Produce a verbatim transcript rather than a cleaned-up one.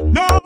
No!